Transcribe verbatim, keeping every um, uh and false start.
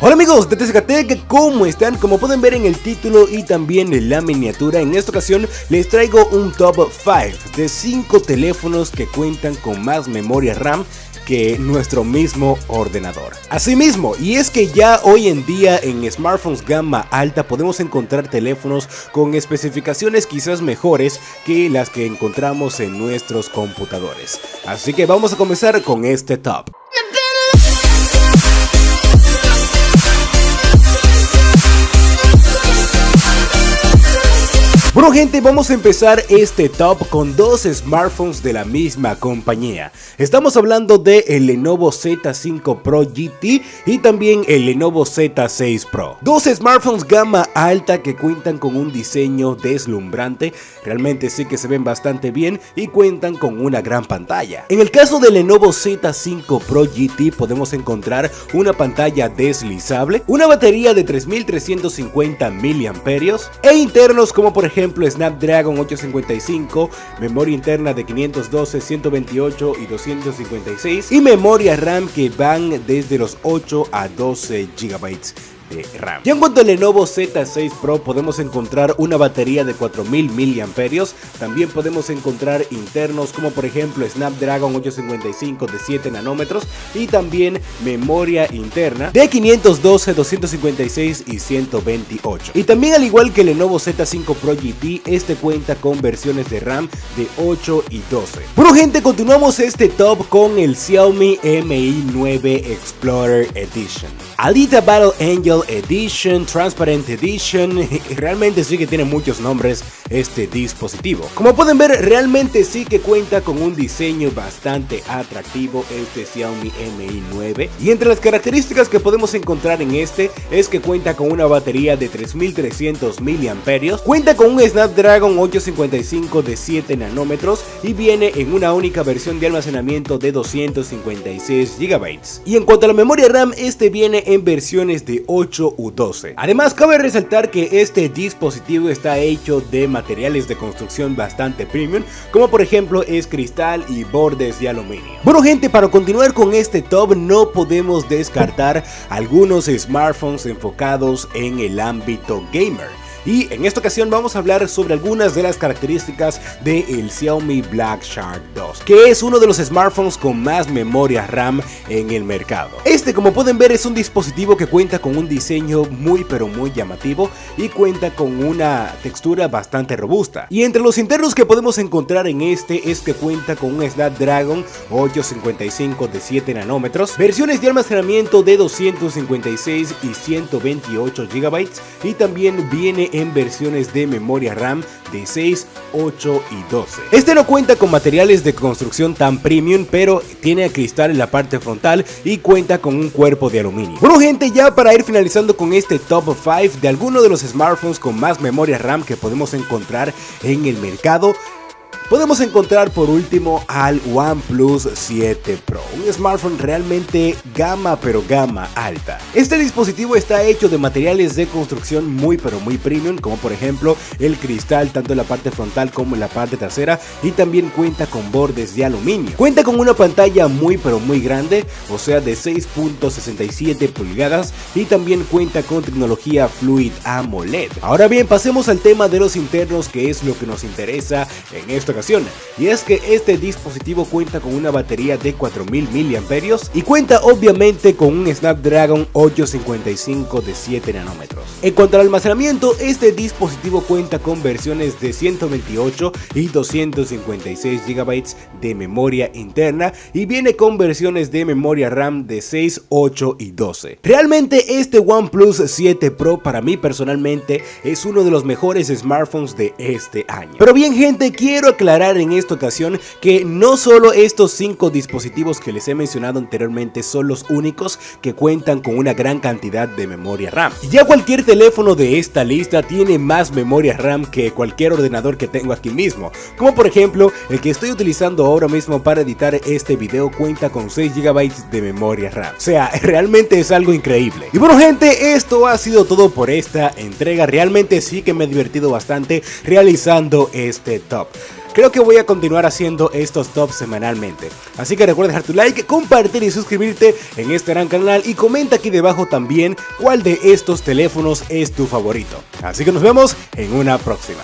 Hola amigos de T C K Tech, ¿cómo están? Como pueden ver en el título y también en la miniatura, en esta ocasión les traigo un top cinco de cinco teléfonos que cuentan con más memoria RAM que nuestro mismo ordenador. Asimismo, y es que ya hoy en día en smartphones gama alta podemos encontrar teléfonos con especificaciones quizás mejores que las que encontramos en nuestros computadores. Así que vamos a comenzar con este top. Bueno gente, vamos a empezar este top con dos smartphones de la misma compañía. Estamos hablando de el Lenovo Z cinco Pro G T y también el Lenovo Z seis Pro. Dos smartphones gama alta que cuentan con un diseño deslumbrante, realmente sí que se ven bastante bien y cuentan con una gran pantalla. En el caso del Lenovo Z cinco Pro G T podemos encontrar una pantalla deslizable, una batería de tres mil trescientos cincuenta miliamperios e internos como por ejemplo Snapdragon ochocientos cincuenta y cinco, memoria interna de quinientos doce, ciento veintiocho y doscientos cincuenta y seis y memoria RAM que van desde los ocho a doce gigabytes de RAM. Y en cuanto al Lenovo Z seis Pro podemos encontrar una batería de cuatro mil miliamperios, también podemos encontrar internos como por ejemplo Snapdragon ochocientos cincuenta y cinco de siete nanómetros y también memoria interna de quinientos doce, doscientos cincuenta y seis y ciento veintiocho. Y también al igual que el Lenovo Z cinco Pro G T, este cuenta con versiones de RAM de ocho y doce. Bueno gente, continuamos este top con el Xiaomi M I nueve Explorer Edition, Alita Battle Angel Edition, Transparent Edition. Realmente sí que tiene muchos nombres este dispositivo. Como pueden ver, realmente sí que cuenta con un diseño bastante atractivo este Xiaomi M I nueve, y entre las características que podemos encontrar en este es que cuenta con una batería de tres mil trescientos miliamperios, cuenta con un Snapdragon ochocientos cincuenta y cinco de siete nanómetros y viene en una única versión de almacenamiento de doscientos cincuenta y seis gigabytes. Y en cuanto a la memoria RAM, este viene en versiones de ocho u doce. Además, cabe resaltar que este dispositivo está hecho de materiales de construcción bastante premium, como por ejemplo es cristal y bordes de aluminio. Bueno gente, para continuar con este top no podemos descartar algunos smartphones enfocados en el ámbito gamer. Y en esta ocasión vamos a hablar sobre algunas de las características del Xiaomi Black Shark dos, que es uno de los smartphones con más memoria RAM en el mercado. Este, como pueden ver, es un dispositivo que cuenta con un diseño muy pero muy llamativo y cuenta con una textura bastante robusta. Y entre los internos que podemos encontrar en este es que cuenta con un Snapdragon ochocientos cincuenta y cinco de siete nanómetros, versiones de almacenamiento de doscientos cincuenta y seis y ciento veintiocho gigabytes, y también viene en versiones de memoria RAM de seis, ocho y doce. Este no cuenta con materiales de construcción tan premium, pero tiene cristal en la parte frontal y cuenta con un cuerpo de aluminio. Bueno gente, ya para ir finalizando con este top cinco de algunos de los smartphones con más memoria RAM que podemos encontrar en el mercado, podemos encontrar por último al OnePlus siete pro, un smartphone realmente gama pero gama alta. Este dispositivo está hecho de materiales de construcción muy pero muy premium, como por ejemplo el cristal tanto en la parte frontal como en la parte trasera, y también cuenta con bordes de aluminio. Cuenta con una pantalla muy pero muy grande, o sea de seis punto sesenta y siete pulgadas, y también cuenta con tecnología Fluid AMOLED. Ahora bien, pasemos al tema de los internos, que es lo que nos interesa en esta ocasión, y es que este dispositivo cuenta con una batería de cuatro mil miliamperios y cuenta obviamente con un Snapdragon ochocientos cincuenta y cinco de siete nanómetros. En cuanto al almacenamiento, este dispositivo cuenta con versiones de ciento veintiocho y doscientos cincuenta y seis gigabytes de memoria interna y viene con versiones de memoria RAM de seis, ocho y doce. Realmente este OnePlus siete pro para mí personalmente es uno de los mejores smartphones de este año. Pero bien gente, quiero aclarar en esta ocasión que no solo estos cinco dispositivos que les he mencionado anteriormente son los únicos que cuentan con una gran cantidad de memoria RAM. Ya cualquier teléfono de esta lista tiene más memoria RAM que cualquier ordenador que tengo aquí mismo, como por ejemplo el que estoy utilizando ahora mismo para editar este video cuenta con seis gigabytes de memoria RAM. O sea, realmente es algo increíble. Y bueno gente, esto ha sido todo por esta entrega. Realmente sí que me he divertido bastante realizando este top. creo que voy a continuar haciendo estos tops semanalmente. Así que recuerda dejar tu like, compartir y suscribirte en este gran canal, y comenta aquí debajo también cuál de estos teléfonos es tu favorito. Así que nos vemos en una próxima.